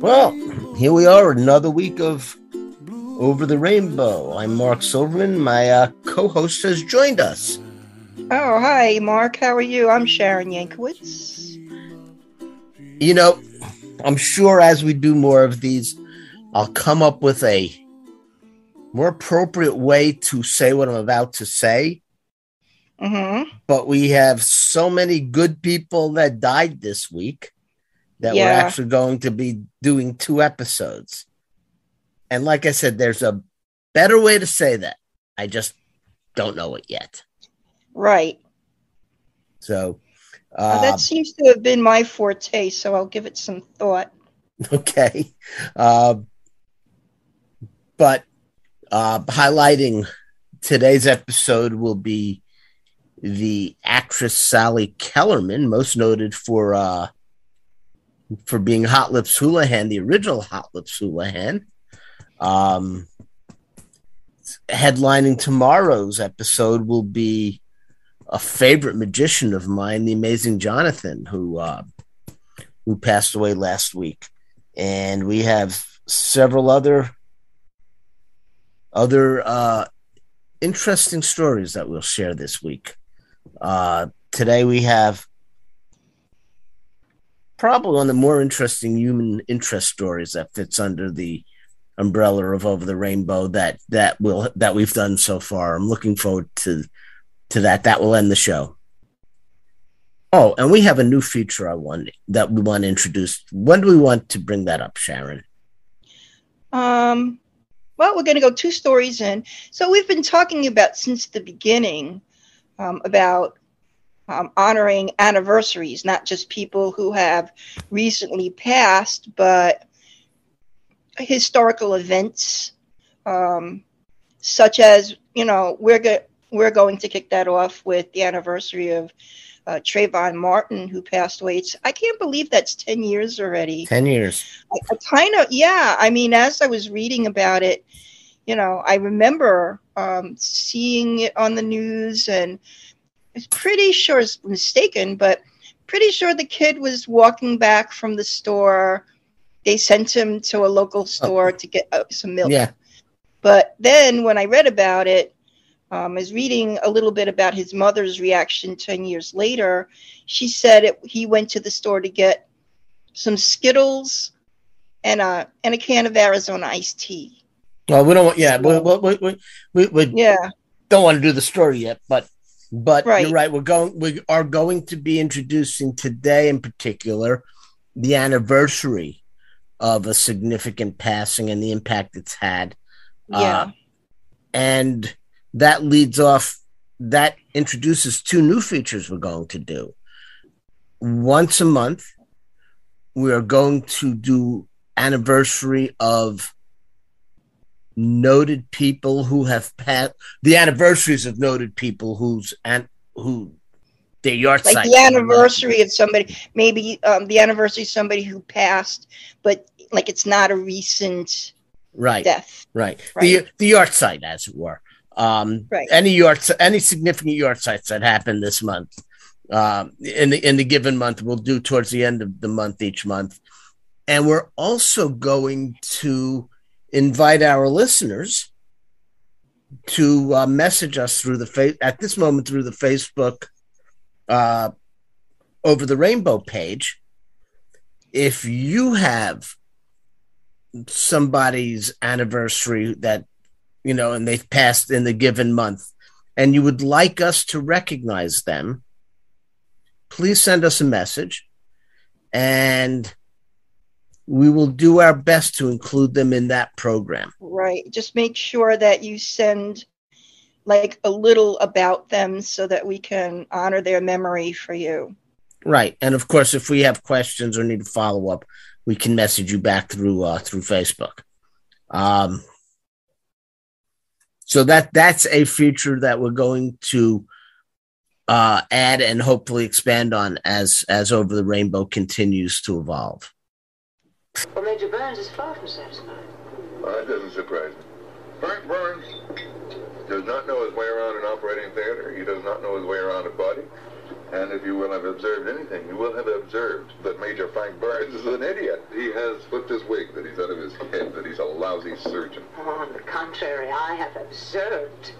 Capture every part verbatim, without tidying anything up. Well, here we are, another week of Over the Rainbow. I'm Mark Silverman. My uh, co-host has joined us. Oh, hi, Mark. How are you? I'm Sharon Yankiewicz. You know, I'm sure as we do more of these, I'll come up with a more appropriate way to say what I'm about to say. Mm-hmm. But we have so many good people that died this week that yeah. we're actually going to be doing two episodes. And like I said, there's a better way to say that. I just don't know it yet. Right. So uh, that seems to have been my forte, so I'll give it some thought. Okay. Uh, but uh, highlighting today's episode will be the actress Sally Kellerman, most noted for uh, for being Hot Lips Houlihan, the original Hot Lips Houlihan, um, headlining tomorrow's episode will be a favorite magician of mine, the amazing Jonathan, who uh, who passed away last week, and we have several other other uh, interesting stories that we'll share this week. Uh, today we have probably one of the more interesting human interest stories that fits under the umbrella of Over the Rainbow that that will that we've done so far. I'm looking forward to to that. That will end the show. Oh, and we have a new feature I want that we want to introduce. When do we want to bring that up, Sharon? Um, well, we're going to go two stories in. So we've been talking about since the beginning. Um, about um, honoring anniversaries, not just people who have recently passed, but historical events, um, such as, you know, we're, go- we're going to kick that off with the anniversary of uh, Trayvon Martin, who passed away. It's, I can't believe that's ten years already. ten years. I, I kind of, yeah. I mean, as I was reading about it, you know, I remember um, seeing it on the news, and I was pretty sure it's mistaken, but pretty sure the kid was walking back from the store. They sent him to a local store oh. to get uh, some milk. Yeah. But then when I read about it, um, I was reading a little bit about his mother's reaction ten years later. She said it, he went to the store to get some Skittles and a, and a can of Arizona iced tea. Well, we don't want, yeah, we we we, we, we yeah. don't want to do the story yet, but but right. you're right. We're going, we are going to be introducing today, in particular, the anniversary of a significant passing and the impact it's had. Yeah, uh, and that leads off. That introduces two new features we're going to do. Once a month, we are going to do anniversary of noted people who have passed, the anniversaries of noted people whose and who their yard site, like the anniversary of somebody, maybe um, the anniversary of somebody who passed, but like it's not a recent right death, right? right. The the yard site, as it were, um, right. Any yard, any significant yard sites that happened this month, um, in the in the given month, we'll do towards the end of the month each month, and we're also going to invite our listeners to uh, message us through the face at this moment through the Facebook uh, Over the Rainbow page. If you have somebody's anniversary that you know and they've passed in the given month, and you would like us to recognize them, please send us a message, and we will do our best to include them in that program. Right. Just make sure that you send like a little about them so that we can honor their memory for you. Right. And of course, if we have questions or need to follow up, we can message you back through, uh, through Facebook. Um, so that, that's a feature that we're going to uh, add and hopefully expand on as, as Over the Rainbow continues to evolve. Well, Major Burns is far from satisfied. Well, that doesn't surprise me. Frank Burns does not know his way around an operating theater. He does not know his way around a body. And if you will have observed anything, you will have observed that Major Frank Burns is an idiot. He has flipped his wig, that he's out of his head, that he's a lousy surgeon. Oh, on the contrary, I have observed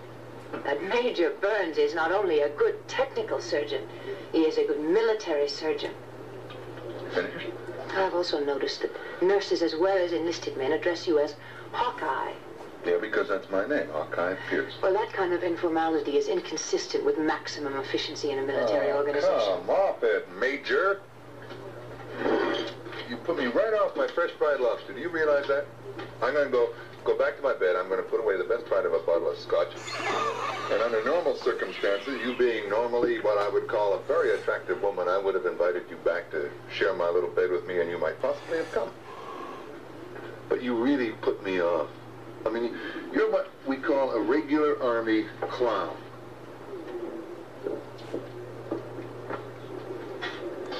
that Major Burns is not only a good technical surgeon, he is a good military surgeon. Finished? I've also noticed that nurses as well as enlisted men address you as Hawkeye. Yeah, because that's my name, Hawkeye Pierce. Well, that kind of informality is inconsistent with maximum efficiency in a military oh, organization. Come off it, Major. You put me right off my fresh fried lobster. Do you realize that? I'm going to go go back to my bed. I'm going to put away the best part of a bottle of scotch. And under normal circumstances, you being normally what I would call a very attractive woman, I would have invited you back to share my little bed with me, and you might possibly have come. But you really put me off. I mean, you're what we call a regular army clown.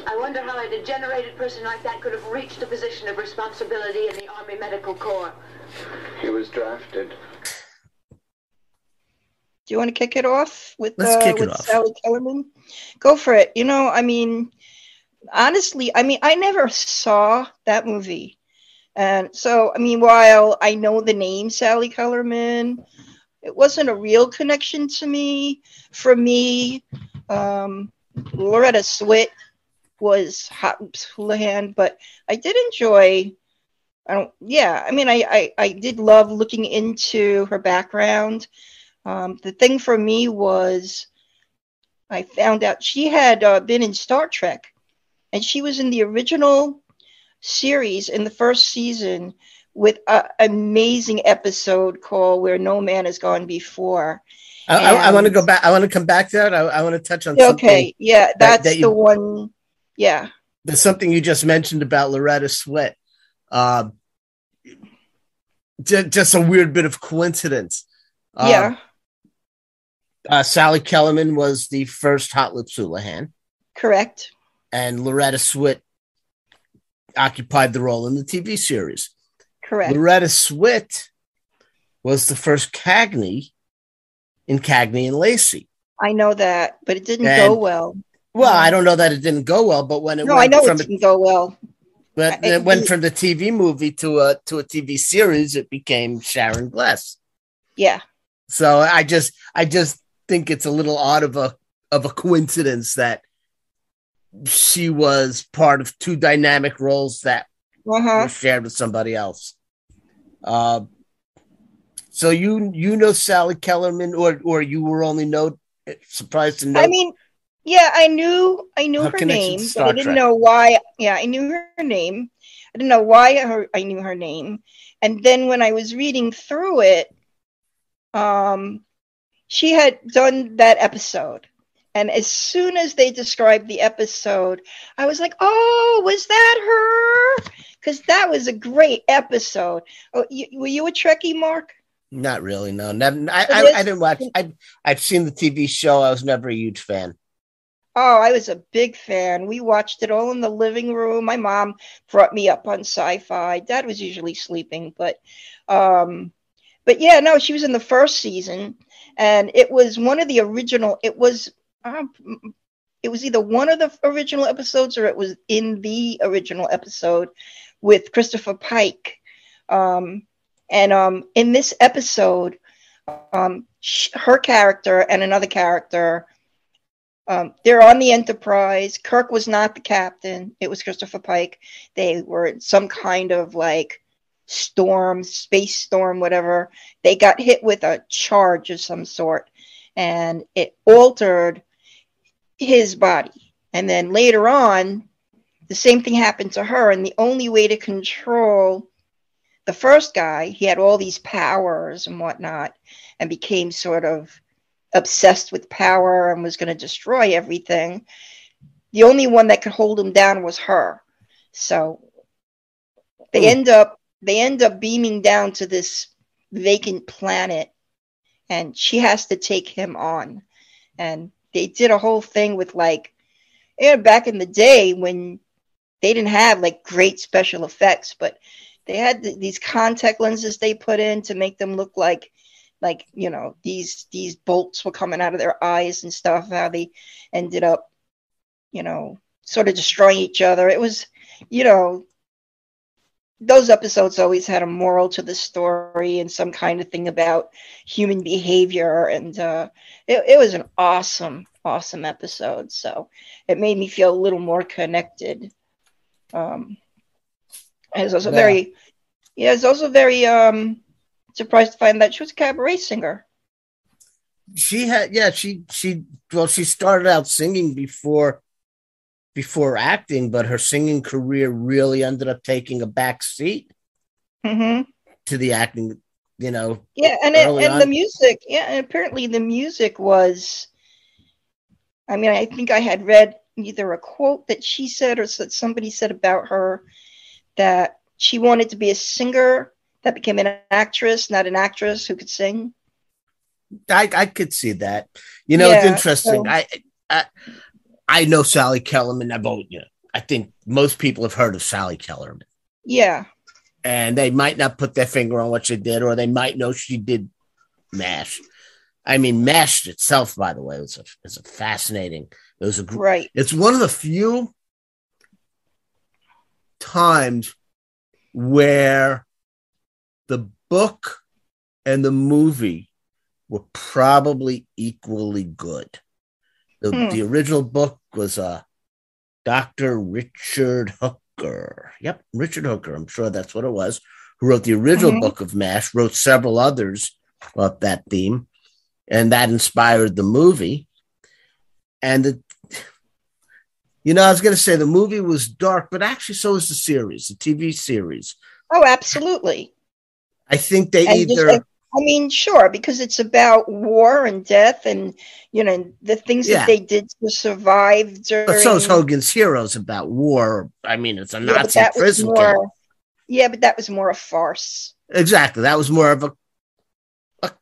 I wonder how a degenerated person like that could have reached a position of responsibility in the Army Medical Corps. He was drafted. Do you want to kick it off with, Let's uh, kick it with off. Sally Kellerman? Go for it. You know, I mean, honestly, I mean, I never saw that movie. And so, I mean, while I know the name Sally Kellerman, it wasn't a real connection to me. For me, um, Loretta Swit was Hot Hoops Houlihan, but I did enjoy, I don't, yeah, I mean, I, I, I did love looking into her background. Um, the thing for me was I found out she had uh, been in Star Trek, and she was in the original series in the first season with an amazing episode called Where No Man Has Gone Before. I, I, I want to go back. I want to come back to that. I, I want to touch on okay, something. Okay, yeah, that's that, that you, the one. Yeah. There's something you just mentioned about Loretta Swit. Uh, just, just a weird bit of coincidence. Uh, yeah. Uh, Sally Kellerman was the first Hot Lips Houlihan. Correct. And Loretta Swit occupied the role in the T V series. Correct. Loretta Swit was the first Cagney in Cagney and Lacey. I know that, but it didn't and, go well. Well, I don't know that it didn't go well, but when it no, went I know from it didn't a, go well. But it, it went from the T V movie to a to a T V series. It became Sharon Gless. Yeah. So I just I just think it's a little odd of a of a coincidence that she was part of two dynamic roles that uh-huh. were shared with somebody else. Uh, so you you know Sally Kellerman, or or you were only know surprised to know. I mean, yeah, I knew I knew her, her name, but I didn't Trek. know why. Yeah, I knew her name. I didn't know why her, I knew her name. And then when I was reading through it, um, she had done that episode. And as soon as they described the episode, I was like, oh, was that her? Because that was a great episode. Oh, you, were you a Trekkie, Mark? Not really, no. Never, I, I, I didn't watch. I, I've seen the T V show. I was never a huge fan. Oh, I was a big fan. We watched it all in the living room. My mom brought me up on sci-fi. Dad was usually sleeping. But, um, but yeah, no, she was in the first season. And it was one of the original. It was... Um, it was either one of the original episodes or it was in the original episode with Christopher Pike. Um, and um, in this episode, um, she, her character and another character, um, they're on the Enterprise. Kirk was not the captain. It was Christopher Pike. They were in some kind of like storm, space storm, whatever. They got hit with a charge of some sort and it altered his body. And then later on, the same thing happened to her. And the only way to control the first guy, he had all these powers and whatnot, and became sort of obsessed with power and was going to destroy everything. The only one that could hold him down was her. So they mm. end up they end up beaming down to this vacant planet, and she has to take him on. And they did a whole thing with like, you know, back in the day when they didn't have like great special effects, but they had th- these contact lenses they put in to make them look like, like, you know, these, these bolts were coming out of their eyes and stuff, how they ended up you know, sort of destroying each other. It was, you know, those episodes always had a moral to the story and some kind of thing about human behavior. And uh, it, it was an awesome, awesome episode. So it made me feel a little more connected. Um, I was also yeah. very, yeah, I was also very um, surprised to find that she was a cabaret singer. She had, yeah, she, she, well, she started out singing before, before acting, but her singing career really ended up taking a back seat mm-hmm. to the acting, you know. Yeah. And it, and the music, yeah. And apparently the music was, I mean, I think I had read either a quote that she said, or that somebody said about her, that she wanted to be a singer that became an actress, not an actress who could sing. I, I could see that. You know, yeah, it's interesting. So. I, I I know Sally Kellerman. I both, you know, I think most people have heard of Sally Kellerman. Yeah. And they might not put their finger on what she did, or they might know she did MASH. I mean, MASH itself, by the way, was a, was a fascinating. It was a gr- right. It's one of the few times where the book and the movie were probably equally good. The, hmm. the original book was uh, Doctor Richard Hooker. Yep, Richard Hooker. I'm sure that's what it was. Who wrote the original mm-hmm. book of MASH, wrote several others about that theme. And that inspired the movie. And, the, you know, I was going to say the movie was dark, but actually so is the series, the T V series. Oh, absolutely. I think they and either... Just, I- I mean, sure, because it's about war and death and, you know, the things yeah. that they did to survive during... But so is Hogan's Heroes about war. I mean, it's a yeah, Nazi prison more, camp. Yeah, but that was more a farce. Exactly. That was more of a, a,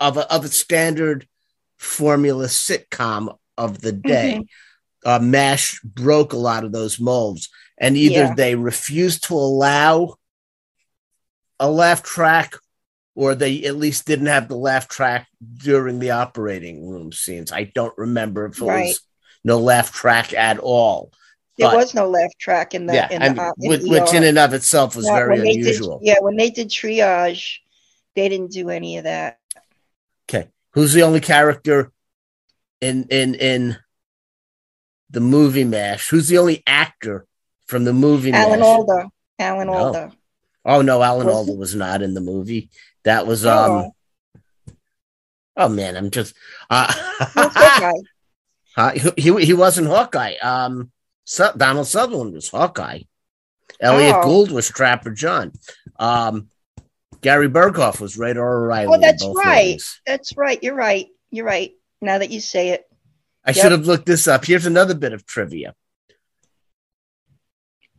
of, a of a standard formula sitcom of the day. Mm-hmm. Uh, MASH broke a lot of those molds. And either yeah. they refused to allow a laugh track, or they at least didn't have the laugh track during the operating room scenes. I don't remember if it right. was no laugh track at all. There but, was no laugh track in the yeah, in I mean, the, uh, in which, which in and of itself was yeah, very unusual. Did, yeah, when they did triage, they didn't do any of that. Okay, who's the only character in in in the movie MASH? Who's the only actor from the movie Alan MASH? Alda. Alan no. Alda. Oh no, Alan was Alda was not in the movie. That was, um, oh, oh man, I'm just, uh, uh, he, he wasn't Hawkeye. Um, Su- Donald Sutherland was Hawkeye. Elliot oh. Gould was Trapper John. Um, Gary Berghoff was Radar O'Reilly. Oh, that's right. Movies. That's right. You're right. You're right. Now that you say it. I yep. should have looked this up. Here's another bit of trivia.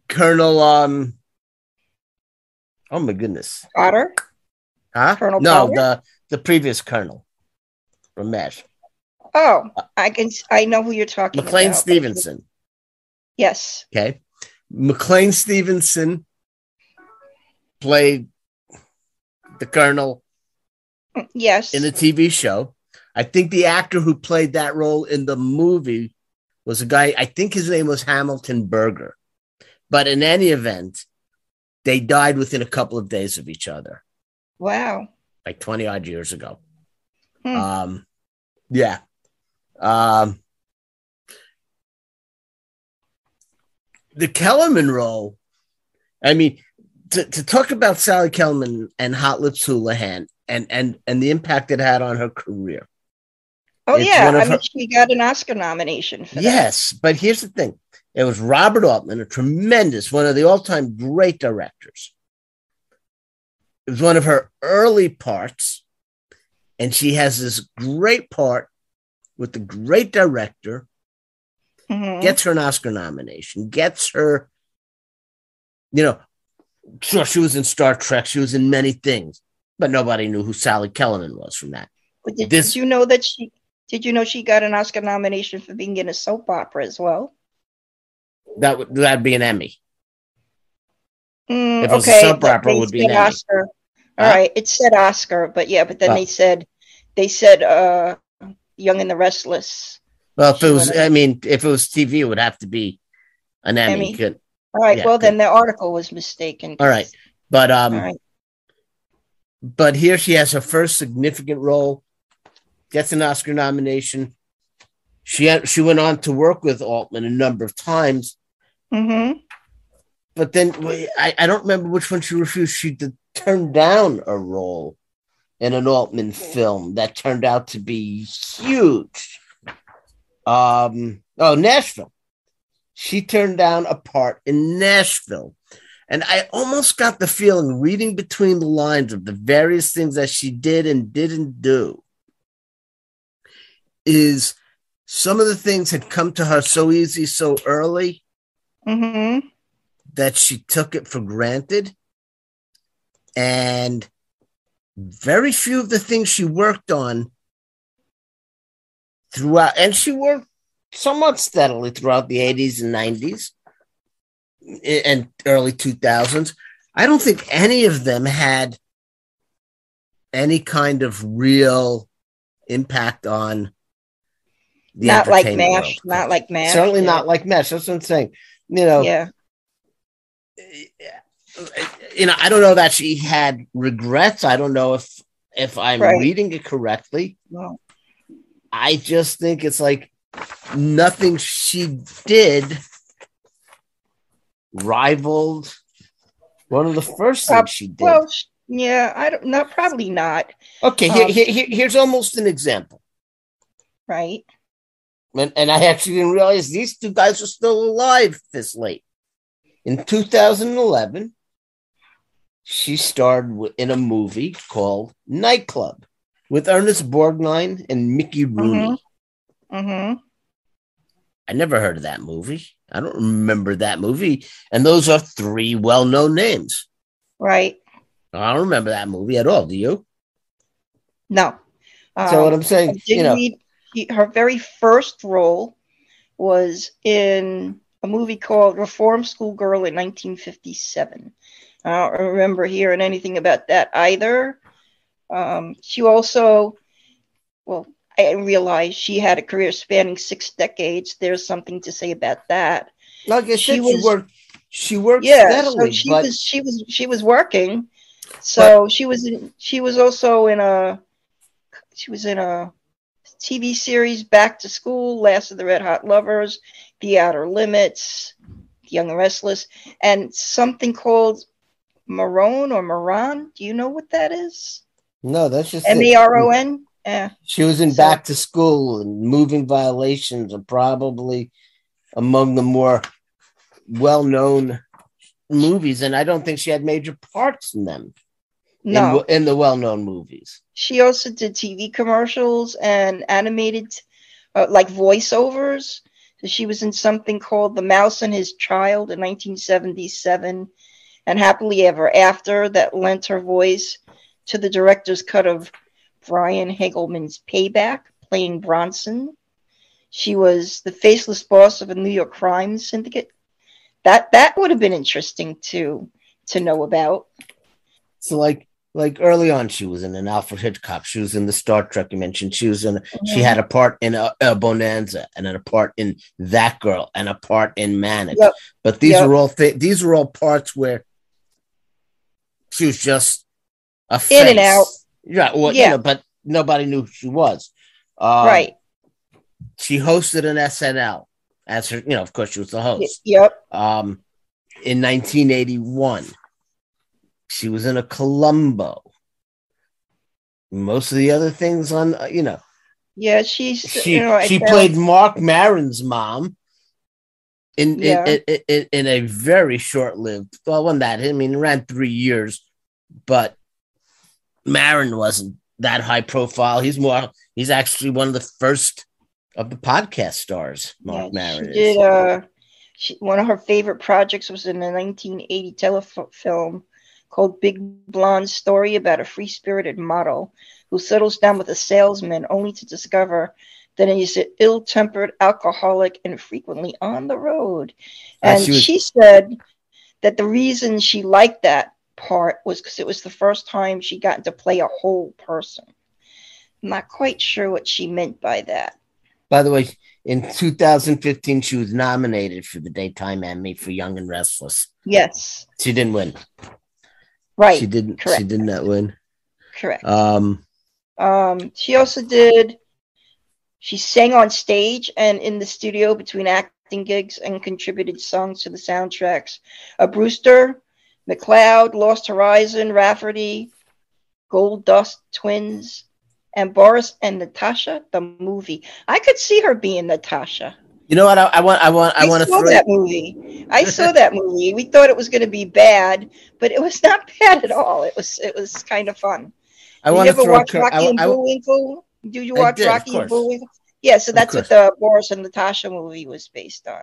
Colonel, um, oh my goodness. Otter? Huh? Colonel no, Potter? the the previous colonel from MASH. Oh, I can I know who you're talking McClane about. McClane Stevenson. Yes. Okay. McClane Stevenson played the colonel yes. in the T V show. I think the actor who played that role in the movie was a guy, I think his name was Hamilton Berger. But in any event, they died within a couple of days of each other. Wow. Like twenty odd years ago. Hmm. Um, yeah. Um, the Kellerman role, I mean, to, to talk about Sally Kellerman and Hot Lips Houlihan and, and, and the impact it had on her career. Oh, it's yeah. I her- mean, she got an Oscar nomination for yes, that. But here's the thing. It was Robert Altman, a tremendous, one of the all-time great directors. It was one of her early parts, and she has this great part with the great director, mm-hmm. gets her an Oscar nomination, gets her, you know, sure, she was in Star Trek, she was in many things, but nobody knew who Sally Kellerman was from that. But did, this, did you know that she, did you know she got an Oscar nomination for being in a soap opera as well? That would, that'd be an Emmy. Mm, if it was okay, a soap opera, it would be an Oscar. All uh, right, it said Oscar, but yeah, but then uh, they said, they said, uh, Young and the Restless Well, if it was, I mean, if it was T V, it would have to be an Emmy. Emmy. All right. Yeah, well, good. Then the article was mistaken. All right. But um, all right. But here she has her first significant role, gets an Oscar nomination. She had, she went on to work with Altman a number of times. Mm-hmm. But then I, I don't remember which one she refused. She did turn down a role in an Altman film that turned out to be huge. Um, oh, Nashville. She turned down a part in Nashville. And I almost got the feeling, reading between the lines of the various things that she did and didn't do, is some of the things had come to her so easy, so early, mm-hmm. that she took it for granted. And very few of the things she worked on throughout, and she worked somewhat steadily throughout the eighties and nineties and early two thousands. I don't think any of them had any kind of real impact on the not like MASH, world. Not like MASH. Certainly yeah. not like MASH. That's what I'm saying. You know, yeah. You know, I don't know that she had regrets. I don't know if if I'm right. reading it correctly. No. I just think it's like nothing she did rivaled one of the first things uh, she did. Well, yeah, I don't. Not probably not. Okay, um, here, here, here's almost an example. Right. And, and I actually didn't realize these two guys are still alive this late. In two thousand eleven, she starred in a movie called Nightclub with Ernest Borgnine and Mickey Rooney. Mm-hmm. Mm-hmm. I never heard of that movie. I don't remember that movie. And those are three well-known names. Right. I don't remember that movie at all. Do you? No. Um, so what I'm saying, you know. Read- Her very first role was in a movie called Reform School Girl in nineteen fifty-seven. I don't remember hearing anything about that either. Um, she also, well, I realized she had a career spanning six decades. There's something to say about that. Like I said, she, was, she worked. She worked yeah, steadily. So she but... was. She was. She was working. So but... she was. In, she was also in a. She was in a. T V series, Back to School, Last of the Red Hot Lovers, The Outer Limits, Young and Restless, and something called Maron or Maron. Do you know what that is? No, that's just M A R O N. Eh. She was in so, Back to School, and Moving Violations are probably among the more well-known movies, and I don't think she had major parts in them. No. In, in the well-known movies. She also did T V commercials and animated, uh, like, voiceovers. So she was in something called The Mouse and His Child in nineteen seventy-seven, and Happily Ever After, that lent her voice to the director's cut of Brian Hegelman's Payback, playing Bronson. She was the faceless boss of a New York crime syndicate. That, that would have been interesting to, to know about. So, like, like early on, she was in an Alfred Hitchcock. She was in the Star Trek you mentioned. She was in. Mm-hmm. She had a part in a, a Bonanza, and a part in That Girl, and a part in Manic. Yep. But these yep. were all th- these were all parts where she was just a face. In and out. Right. Well, yeah. You know, but nobody knew who she was. Uh, right. She hosted an S N L as her. You know, of course, she was the host. Yep. Um, in nineteen eighty-one. She was in a Columbo. Most of the other things on, you know. Yeah, she's, she you know, she played Mark Maron's mom in yeah. in, in, in in a very short-lived. Well, wasn't that? I mean, it ran three years, but Maron wasn't that high profile. He's more. He's actually one of the first of the podcast stars. Mark yeah, Maron she did. Uh, she, one of her favorite projects was in the nineteen eighty telefilm called Big Blonde Story, about a free-spirited model who settles down with a salesman only to discover that he's an ill-tempered alcoholic and frequently on the road. And uh, she, was- she said that the reason she liked that part was because it was the first time she got to play a whole person. I'm not quite sure what she meant by that. By the way, In two thousand fifteen, she was nominated for the Daytime Emmy for Young and Restless. Yes. She didn't win. Right. She didn't. Correct. She did not win. Correct. Um, um, she also did. She sang on stage and in the studio between acting gigs and contributed songs to the soundtracks of Brewster, McLeod, Lost Horizon, Rafferty, Gold Dust Twins, and Boris and Natasha, the movie. I could see her being Natasha. You know what? I, I want. I want. I, I want to throw that movie. I saw that movie. We thought it was going to be bad, but it was not bad at all. It was. It was kind of fun. I want to throw. You ever watch Rocky I, and I, Bullwinkle? Do you watch did, Rocky and Bullwinkle? Yeah. So that's what the Boris and Natasha movie was based on.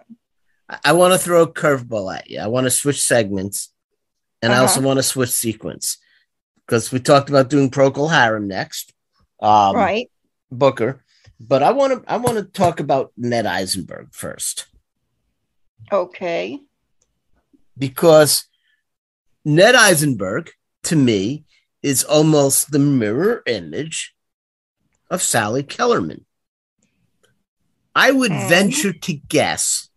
I, I want to throw a curveball at you. I want to switch segments, and uh-huh. I also want to switch sequence because we talked about doing Procol Harum next. Um, right, Booker, but I want to I want to talk about Ned Eisenberg first. Okay, because Ned Eisenberg to me is almost the mirror image of Sally Kellerman. I would okay. venture to guess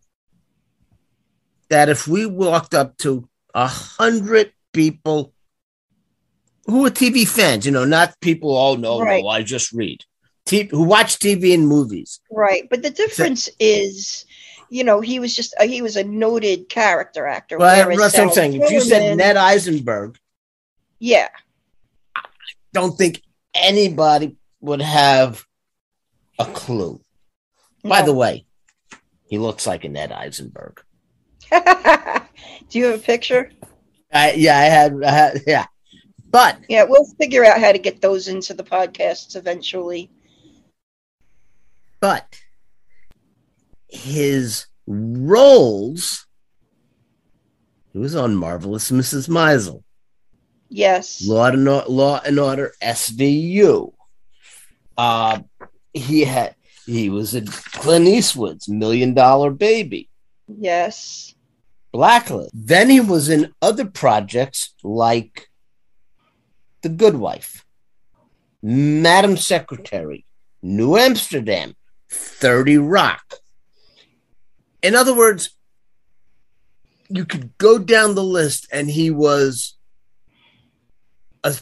that if we walked up to a hundred people who are T V fans, you know, not people, oh, no, right. no, I just read, T- who watch T V and movies. Right. But the difference so, is, you know, he was just, uh, he was a noted character actor. Well, that's what I'm saying. Truman, if you said Ned Eisenberg. Yeah. I don't think anybody would have a clue. No. By the way, he looks like a Ned Eisenberg. Do you have a picture? I, yeah, I had, I had yeah. But yeah, we'll figure out how to get those into the podcasts eventually. But his roles, he was on Marvelous Missus Maisel. Yes. Law and, Law and Order S V U. Uh, he had he was in Clint Eastwood's Million Dollar Baby. Yes. Blacklist. Then he was in other projects like The Good Wife, Madam Secretary, New Amsterdam, thirty Rock. In other words, you could go down the list and he was a,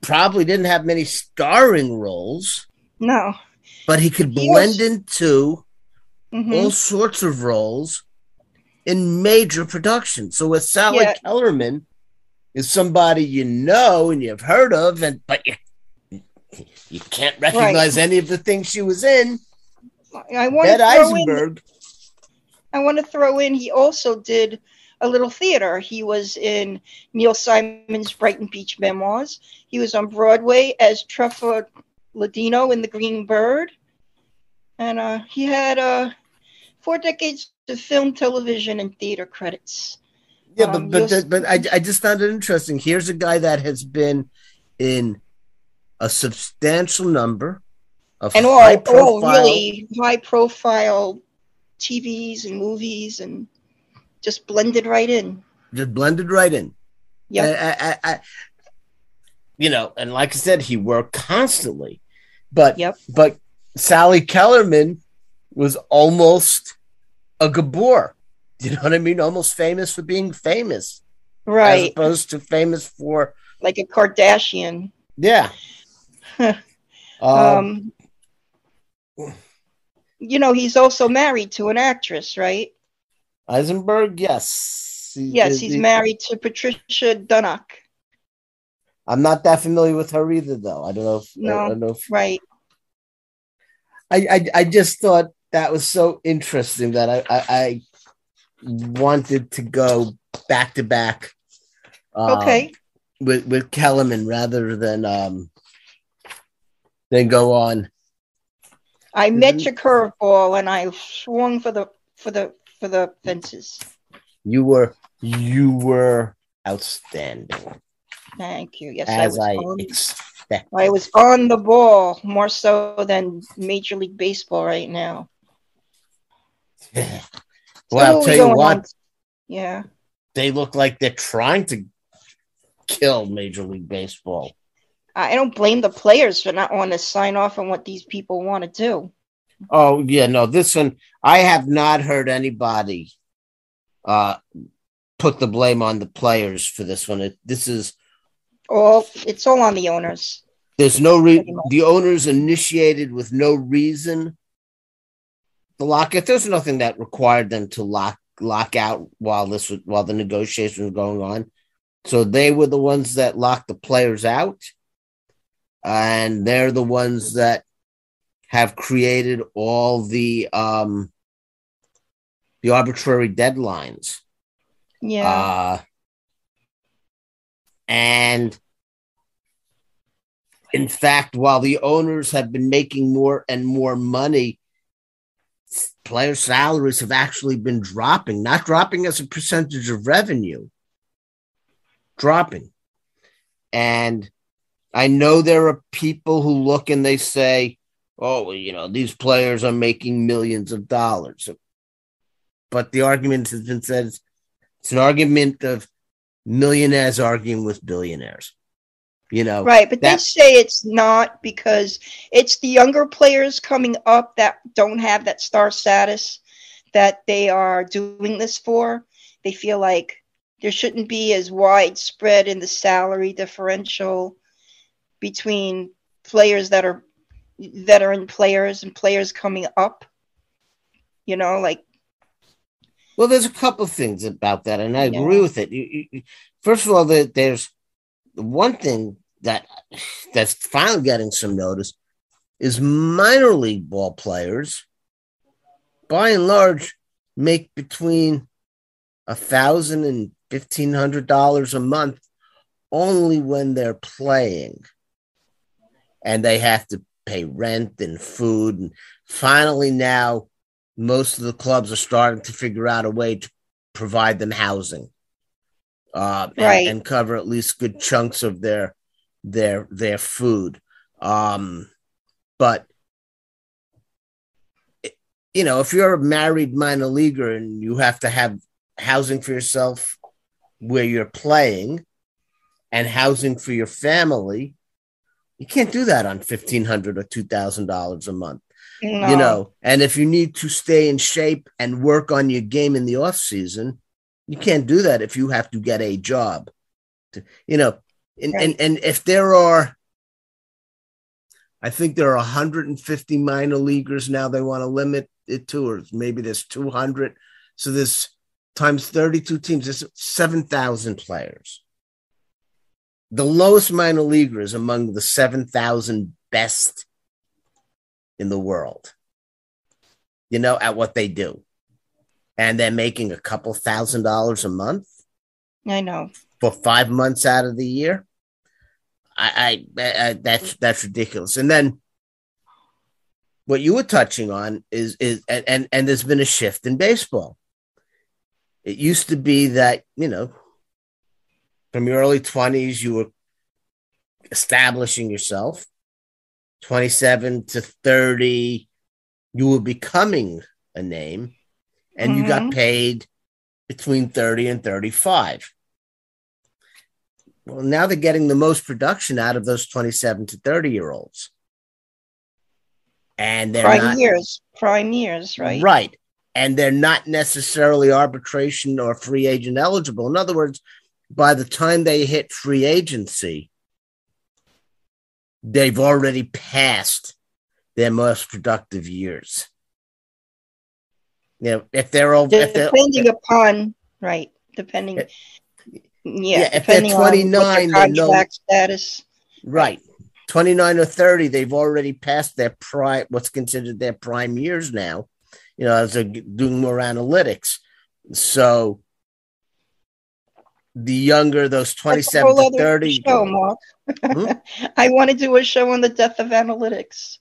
probably didn't have many starring roles. No. But he could he blend was... into mm-hmm. all sorts of roles in major productions. So with Sally yeah. Kellerman, is somebody you know and you've heard of, and but you, you can't recognize right. any of the things she was in. I want Ned to throw Eisenberg. In, I want to throw in. He also did a little theater. He was in Neil Simon's Brighton Beach Memoirs. He was on Broadway as Trevor Ladino in The Green Bird, and uh, he had uh, four decades of film, television, and theater credits. Yeah, but but, that, but I, I just found it interesting. Here's a guy that has been in a substantial number of and all, high profile, all really high profile T Vs and movies, and just blended right in. Just blended right in. Yeah, I, I, I, you know, and like I said, he worked constantly, but yep. but Sally Kellerman was almost a Gabor. You know what I mean? Almost famous for being famous. Right. As opposed to famous for... like a Kardashian. Yeah. um, um, you know, he's also married to an actress, right? Eisenberg, yes. He, yes, is, he's he, married to Patricia Dunnock. I'm not that familiar with her either, though. I don't know if... No, I don't know if, right. I, I, I just thought that was so interesting that I... I, I wanted to go back to back uh, okay with with Kellerman rather than um then go on. I met your curveball and I swung for the for the for the fences. You were you were outstanding. Thank you. Yes, as I was I, expected. I was on the ball more so than Major League Baseball right now. Well, I'll tell you what. On. Yeah. They look like they're trying to kill Major League Baseball. I don't blame the players for not wanting to sign off on what these people want to do. Oh, yeah, no, this one, I have not heard anybody uh, put the blame on the players for this one. It, this is all, it's all on the owners. There's no re- the owners initiated with no reason the lockout. There's nothing that required them to lock lock out while this was, while the negotiations were going on. So they were the ones that locked the players out, and they're the ones that have created all the um, the arbitrary deadlines. Yeah, uh, and. In fact, while the owners have been making more and more money, player salaries have actually been dropping, not dropping as a percentage of revenue, dropping. And I know there are people who look and they say, oh, well, you know, these players are making millions of dollars. But the argument has been said, it's an argument of millionaires arguing with billionaires. You know, right, but they say it's not because it's the younger players coming up that don't have that star status that they are doing this for. They feel like there shouldn't be as widespread in the salary differential between players that are veteran players and players coming up. You know, like. Well, there's a couple of things about that, and I yeah. agree with it. You, you, first of all, that there's. One thing that that's finally getting some notice is minor league ball players, by and large, make between a thousand and fifteen hundred dollars a month only when they're playing, and they have to pay rent and food. And finally, now most of the clubs are starting to figure out a way to provide them housing. Uh, right. and, and cover at least good chunks of their their their food, um, but you know, if you're a married minor leaguer and you have to have housing for yourself where you're playing and housing for your family, you can't do that on fifteen hundred dollars or two thousand dollars a month. No. You know, and if you need to stay in shape and work on your game in the off season. You can't do that if you have to get a job, to, you know, and, right. and, and if there are, I think there are one hundred fifty minor leaguers now they want to limit it to, or maybe there's two hundred. So there's times thirty-two teams, there's seven thousand players. The lowest minor leaguer is among the seven thousand best in the world, you know, at what they do. And they're making a couple thousand dollars a month. I know. For five months out of the year. I, I, I that's that's ridiculous. And then what you were touching on is is and, and, and there's been a shift in baseball. It used to be that, you know, from your early twenties, you were establishing yourself. twenty-seven to thirty, you were becoming a name. And you mm-hmm. got paid between thirty and thirty-five. Well, now they're getting the most production out of those twenty-seven to thirty-year-olds. And they're prime not, years, prime years, right? Right. And they're not necessarily arbitration or free agent eligible. In other words, by the time they hit free agency, they've already passed their most productive years. You know, if they're all if they're, depending if, upon right, depending, if, yeah, yeah, depending if they're twenty-nine, on their contract they know, status, right, twenty-nine or thirty, they've already passed their prime, what's considered their prime years now. You know, as they're doing more analytics, so the younger, those twenty-seven to thirty. Show, Mark. Hmm? I want to do a show on the death of analytics.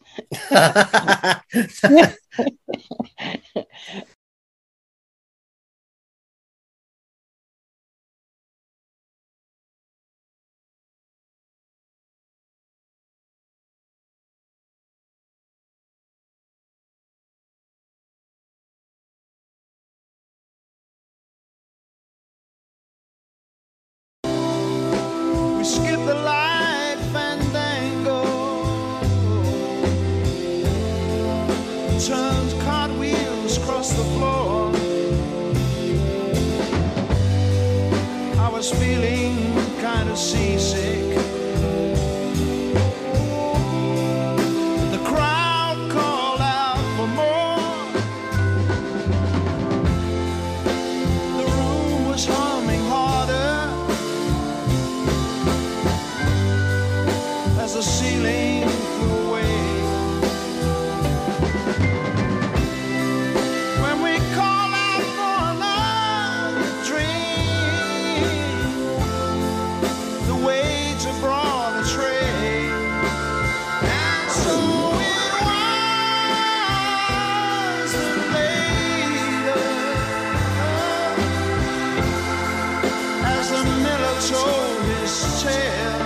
Skip the light fandango. was feeling kind of seasick. The crowd called out for more. The room was humming harder as the ceiling flew away. When we call out for another dream, the waves have brought a train. And so it was that later, oh, as the miller told his tale,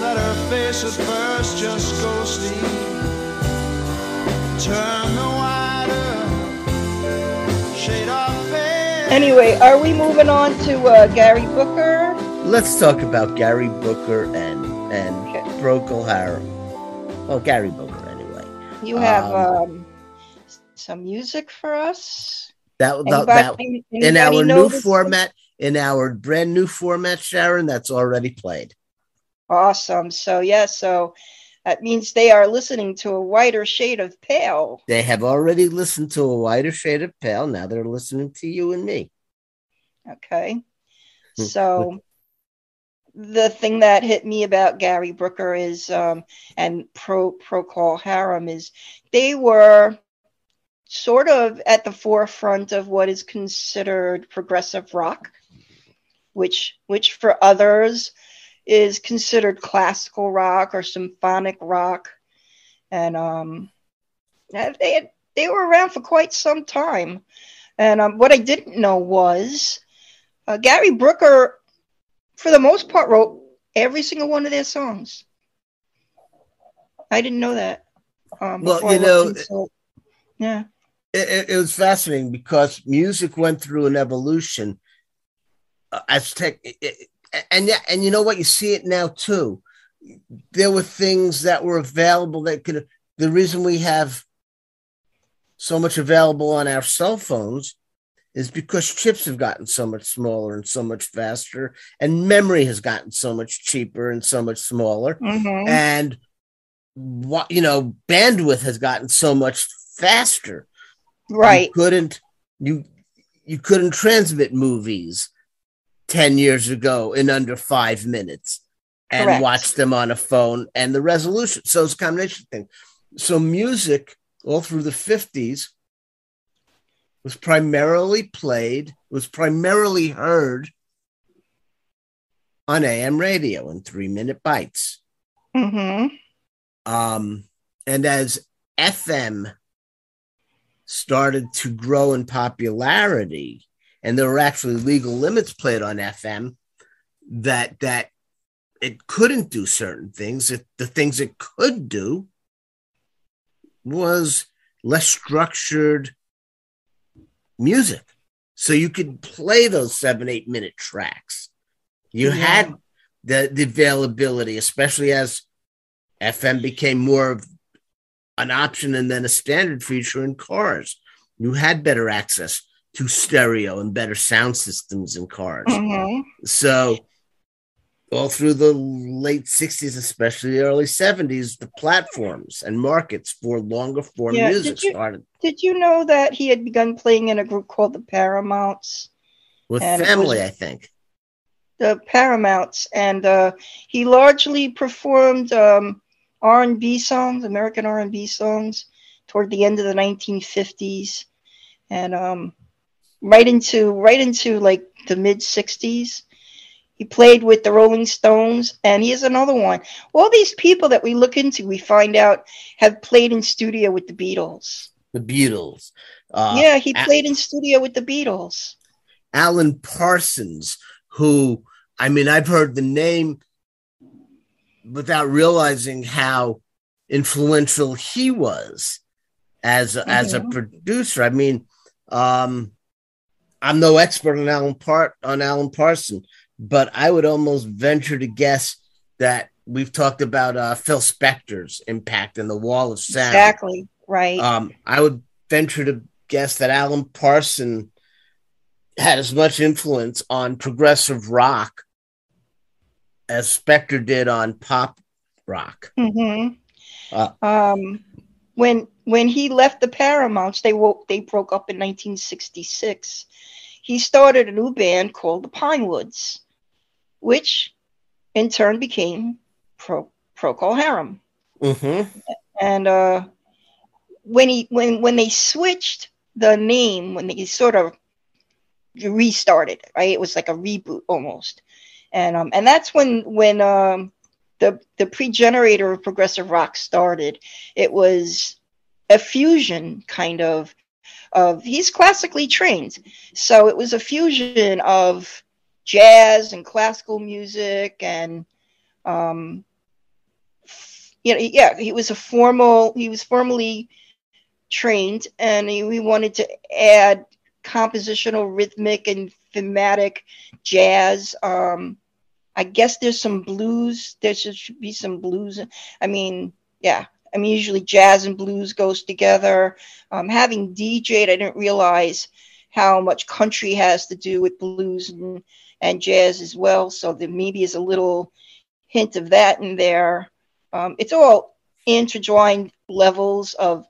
that her face at first just ghostly turned the wider shade of pale. Anyway, are we moving on to uh, Gary Brooker? Let's talk about Gary Brooker and and okay. Procol Harum. Well, Gary Brooker, anyway. You have um, um, some music for us. That, anybody, that anybody in our new format, in our brand new format, Sharon. That's already played. Awesome. So yeah. So. That means they are listening to A Whiter Shade of Pale. They have already listened to A Whiter Shade of Pale. Now they're listening to you and me. Okay. So the thing that hit me about Gary Brooker is, um, and Pro, Procol Harum is, they were sort of at the forefront of what is considered progressive rock, which, which for others is considered classical rock or symphonic rock. And um, they had, they were around for quite some time. And um, what I didn't know was uh, Gary Brooker, for the most part, wrote every single one of their songs. I didn't know that. Um, well, you know, it, so, yeah, it, it was fascinating because music went through an evolution. Uh, Aztec... It, it, And and you know what? You see it now, too. There were things that were available that could... The reason we have so much available on our cell phones is because chips have gotten so much smaller and so much faster, and memory has gotten so much cheaper and so much smaller. Mm-hmm. And, what you know, bandwidth has gotten so much faster. Right. You couldn't, you, you couldn't transmit movies ten years ago in under five minutes and Correct. Watch them on a phone and the resolution. So it's a combination thing. So music all through the fifties was primarily played, was primarily heard on A M radio in three minute bites. Mm-hmm. Um, and as F M started to grow in popularity, and there were actually legal limits played on F M that that it couldn't do certain things. It, the things it could do was less structured music. So you could play those seven, eight minute tracks. You yeah. had the, the availability, especially as F M became more of an option and then a standard feature in cars. You had better access to stereo and better sound systems in cars. Mm-hmm. So all through the late sixties, especially the early seventies, the platforms and markets for longer form yeah. music did you, started. Did you know that he had begun playing in a group called The Paramounts? With and family, I think. The Paramounts. And uh, he largely performed um, R and B songs, American R and B songs, toward the end of the nineteen fifties. And... Um, Right into right into like the mid sixties. He played with the Rolling Stones, and here's another one. All these people that we look into, we find out have played in studio with the Beatles. The Beatles. Uh, yeah, he played Al- in studio with the Beatles. Alan Parsons, who, I mean, I've heard the name without realizing how influential he was as a, mm-hmm. as a producer. I mean, um, I'm no expert on Alan Part on Alan Parsons, but I would almost venture to guess that we've talked about uh, Phil Spector's impact in the Wall of Sound. Exactly right. Um, I would venture to guess that Alan Parsons had as much influence on progressive rock as Spector did on pop rock. Mm-hmm. Uh, um, when when he left the Paramounts, they woke, they broke up in nineteen sixty-six. He started a new band called the Pinewoods, which in turn became Pro, Procol Harum. Mm-hmm. And uh, when he when when they switched the name, when they sort of restarted, right? It was like a reboot almost. And um and that's when when um the the pre-generator of progressive rock started. It was a fusion kind of of he's classically trained, so it was a fusion of jazz and classical music and um you know yeah he was a formal he was formally trained, and he, he wanted to add compositional, rhythmic, and thematic jazz. Um, I guess there's some blues. There should be some blues. I mean, yeah. I mean, usually jazz and blues goes together. Um, having D J'd, I didn't realize how much country has to do with blues and, and jazz as well. So there maybe is a little hint of that in there. Um, it's all intertwined levels of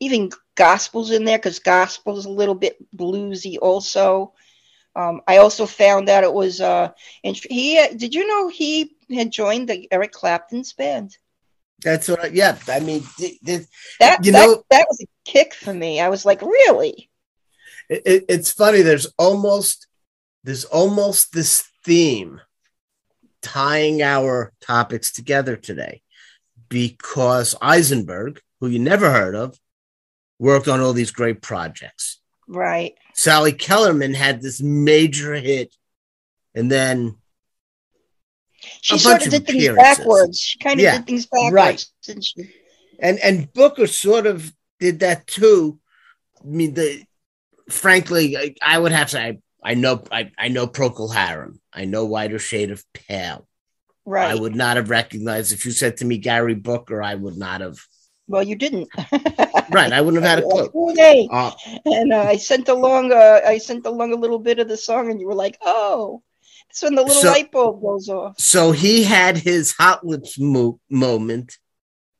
even gospel's in there, because gospel's a little bit bluesy also. Um, I also found out it was, uh, int- he, did you know he had joined the Eric Clapton's band? That's what, I, yeah, I mean, th- th- that, you that, know, that was a kick for me. I was like, really? It, it, it's funny. There's almost, there's almost this theme tying our topics together today, because Eisenberg, who you never heard of, worked on all these great projects. Right. Sally Kellerman had this major hit, and then she sort of did things backwards. She kind of yeah, did things backwards. Right. Didn't she? And and Booker sort of did that too. I mean, the frankly, I, I would have to say I, I know I, I know Procol Harum. I know Whiter Shade of Pale. Right. I would not have recognized if you said to me Gary Brooker, I would not have. Well, you didn't. Right, I wouldn't have had a clue. Uh, and uh, I sent along, uh, I sent along a little bit of the song, and you were like, "Oh, that's when the little so, light bulb goes off." So he had his Hot Lips mo- moment,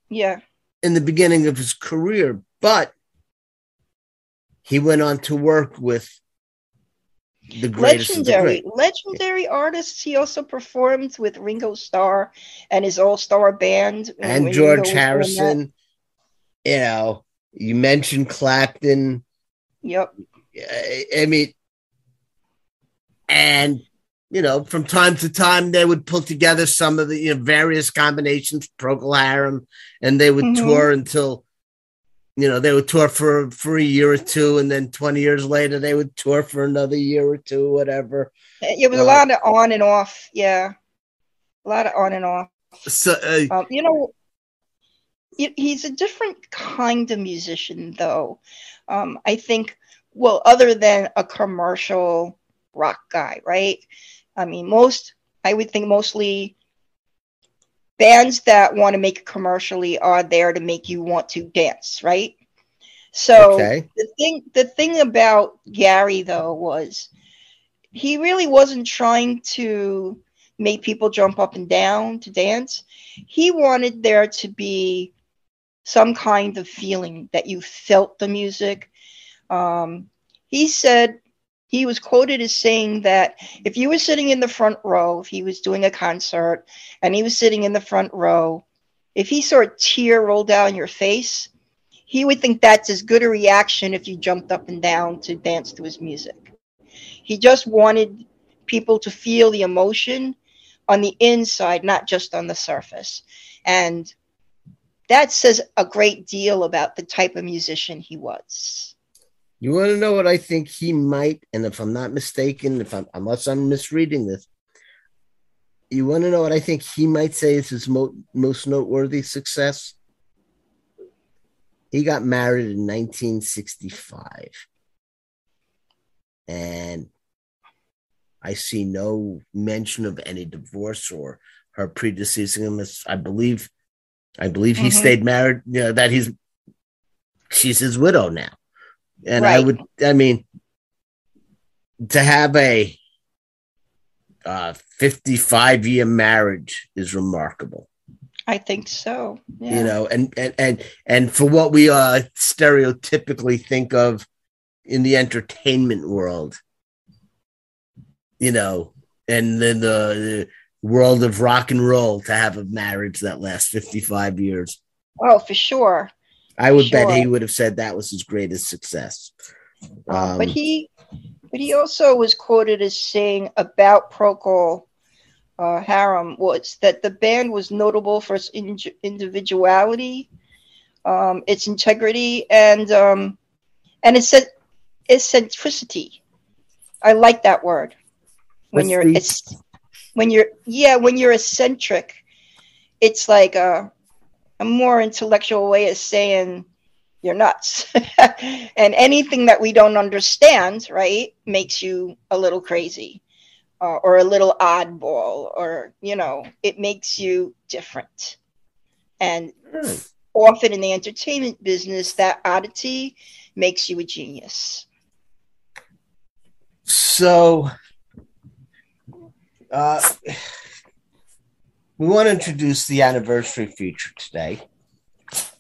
yeah, in the beginning of his career, but he went on to work with the greatest legendary, of the great. legendary artists. He also performed with Ringo Starr and his all-star band, and Ringo George Harrison. You know, you mentioned Clapton. Yep. I mean, and, you know, from time to time, they would put together some of the you know, various combinations, Procol Harum, and they would mm-hmm. tour until, you know, they would tour for, for a year or two. And then twenty years later, they would tour for another year or two, whatever. It was uh, a lot of on and off. Yeah. A lot of on and off. So, uh, um, you know, he's a different kind of musician, though. Um, I think, well, other than a commercial rock guy, right? I mean, most, I would think mostly bands that want to make it commercially are there to make you want to dance, right? So okay. the thing, the thing about Gary, though, was he really wasn't trying to make people jump up and down to dance. He wanted there to be some kind of feeling that you felt the music. Um, he said, he was quoted as saying that if you were sitting in the front row, if he was doing a concert and he was sitting in the front row, if he saw a tear roll down your face, he would think that's as good a reaction if you jumped up and down to dance to his music. He just wanted people to feel the emotion on the inside, not just on the surface. And that says a great deal about the type of musician he was. You want to know what I think he might, and if I'm not mistaken, if I'm, unless I'm misreading this, you want to know what I think he might say is his mo- most noteworthy success? He got married in nineteen sixty-five. And I see no mention of any divorce or her predeceasing him. I believe, I believe he mm-hmm. stayed married. You know that he's, she's his widow now, and right. I would, I mean, to have a uh, fifty-five year marriage is remarkable. I think so. Yeah. You know, and, and, and, and for what we uh, stereotypically think of in the entertainment world, you know, and then the world of rock and roll, to have a marriage that lasts fifty-five years. Oh, for sure. I would sure. bet he would have said that was his greatest success. Um, but he, but he also was quoted as saying about Procol uh, Harum was that the band was notable for its in- individuality, um, its integrity, and um, and its eccentricity. I like that word. When you're it's when you're yeah when you're eccentric, it's like a, a more intellectual way of saying you're nuts. And anything that we don't understand, right, makes you a little crazy, uh, or a little oddball, or, you know, it makes you different. And mm. often in the entertainment business, that oddity makes you a genius. So Uh, we want to introduce the anniversary feature today.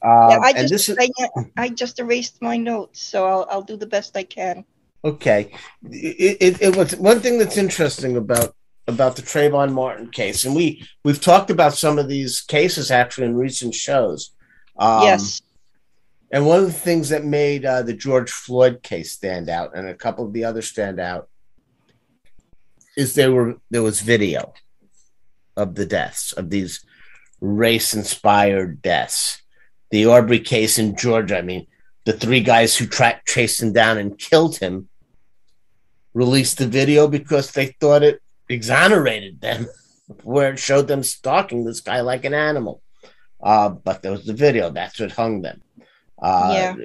Uh, yeah, I, just, and this is... I, I just erased my notes, so I'll, I'll do the best I can. Okay. It, it, it was one thing that's interesting about, about the Trayvon Martin case, and we, we've talked about some of these cases actually in recent shows. Um, yes. And one of the things that made uh, the George Floyd case stand out, and a couple of the others stand out, is there were there was video of the deaths, of these race-inspired deaths. The Aubrey case in Georgia, I mean, the three guys who tra- chased him down and killed him released the video because they thought it exonerated them, where it showed them stalking this guy like an animal. Uh, but there was the video. That's what hung them. Uh, yeah.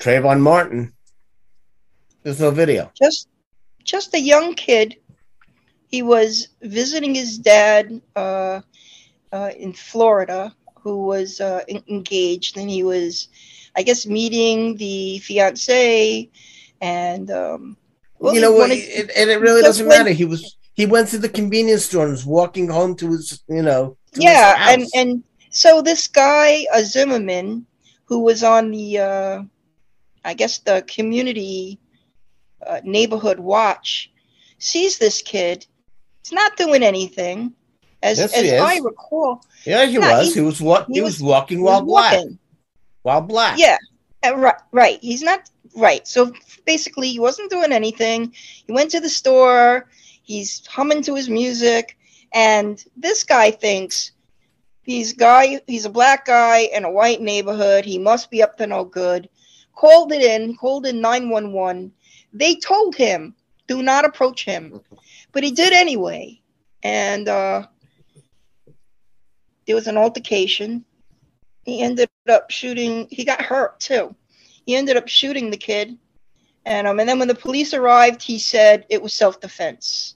Trayvon Martin, there's no video. Just Just a young kid. He was visiting his dad uh, uh, in Florida, who was uh, in- engaged, and he was, I guess, meeting the fiance. And um, well, you know, wanted, it, and it really doesn't went, matter. He was he went to the convenience store and was walking home to his, you know, to yeah, his house. and and so this guy uh, Zimmerman, who was on the, uh, I guess, the community. Uh, neighborhood watch, sees this kid. He's not doing anything, as yes, as I recall. Yeah, he not, was. He, he was what he, he was walking while black. While black. Yeah, uh, right. Right. He's not right. So basically, he wasn't doing anything. He went to the store. He's humming to his music, and this guy thinks he's guy. He's a black guy in a white neighborhood. He must be up to no good. Called it in. Called in nine one one. They told him, do not approach him. But he did anyway. And uh, there was an altercation. He ended up shooting. He got hurt, too. He ended up shooting the kid. And, um, and then when the police arrived, he said it was self-defense.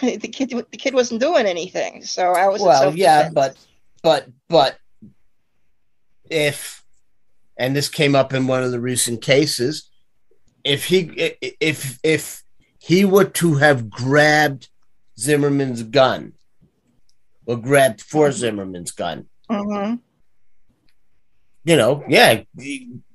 the kid the kid wasn't doing anything. So I was well, self-defense. Yeah, but, but, but if... And this came up in one of the recent cases. If he if if he were to have grabbed Zimmerman's gun, or grabbed for Zimmerman's gun, mm-hmm. you know, yeah,